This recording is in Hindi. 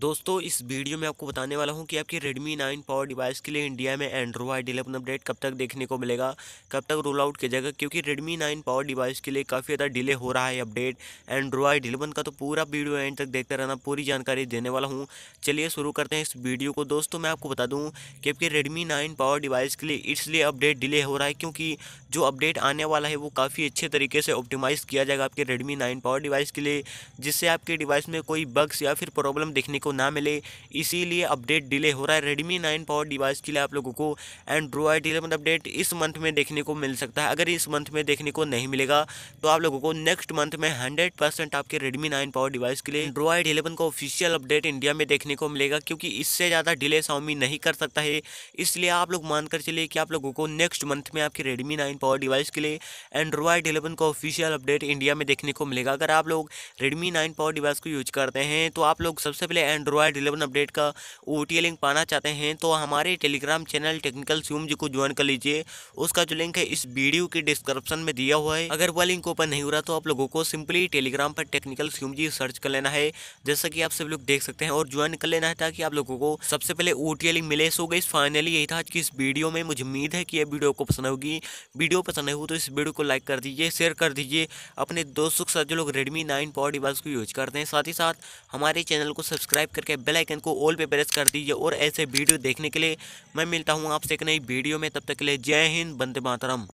दोस्तों इस वीडियो में आपको बताने वाला हूं कि आपके Redmi 9 Power डिवाइस के लिए इंडिया में Android 11 अपडेट कब तक देखने को मिलेगा, कब तक रोल आउट किया जाएगा, क्योंकि Redmi 9 Power डिवाइस के लिए काफ़ी ज़्यादा डिले हो रहा है अपडेट Android 11 का। तो पूरा वीडियो एंड तक देखते रहना, पूरी जानकारी देने वाला हूँ। चलिए शुरू करते हैं इस वीडियो को। दोस्तों मैं आपको बता दूँ कि आपके Redmi 9 Power डिवाइस के लिए इसलिए अपडेट डिले हो रहा है क्योंकि जो अपडेट आने वाला है वो काफ़ी अच्छे तरीके से ऑप्टिमाइज़ किया जाएगा आपके Redmi 9 Power डिवाइस के लिए, जिससे आपके डिवाइस में कोई बग्स या फिर प्रॉब्लम देखने को ना मिले, इसीलिए अपडेट डिले हो रहा है। Redmi 9 Power डिवाइस के लिए आप लोगों को Android 11 अपडेट इस मंथ में देखने को मिल सकता है। अगर इस मंथ में देखने को नहीं मिलेगा तो आप लोगों को नेक्स्ट मंथ में 100% आपके Redmi 9 Power डिवाइस के लिए Android 11 का ऑफिशियल अपडेट इंडिया में देखने को मिलेगा, क्योंकि इससे ज़्यादा डिले Xiaomi नहीं कर सकता है। इसलिए आप लोग मान कर चलिए कि आप लोगों को नेक्स्ट मंथ में आपके Redmi 9 Power डिवाइस के लिए Android 11 का ऑफिशियल अपडेट इंडिया में देखने को मिलेगा। अगर आप लोग Redmi 9 Power डिवाइस को यूज करते हैं तो आप लोग सबसे पहले Android 11 अपडेट का OTA लिंक पाना चाहते हैं तो हमारे टेलीग्राम चैनल टेक्निकल स्यूम जी को ज्वाइन कर लीजिए। उसका जो लिंक है इस वीडियो के डिस्क्रिप्शन में दिया हुआ है। अगर वह लिंक ओपन नहीं हो रहा तो आप लोगों को सिंपली टेलीग्राम पर टेक्निकल स्यूम जी सर्च कर लेना है, जैसा कि आप सब लोग देख सकते हैं, और ज्वाइन कर लेना है ताकि आप लोगों को सबसे पहले OTA लिंक मिले। सो गाइस फाइनली यही था आज की इस वीडियो में। मुझे उम्मीद है कि यह वीडियो को पसंद होगी। वीडियो पसंद हो तो इस वीडियो को लाइक कर दीजिए, शेयर कर दीजिए अपने दोस्तों के साथ जो लोग Redmi 9 Power डिवाइस को यूज करते हैं। साथ ही साथ हमारे चैनल को सब्सक्राइब करके बेल आइकन को ऑल पे प्रेस कर दीजिए। और ऐसे वीडियो देखने के लिए मैं मिलता हूँ आपसे एक नई वीडियो में। तब तक के लिए जय हिंद, वंदे मातरम।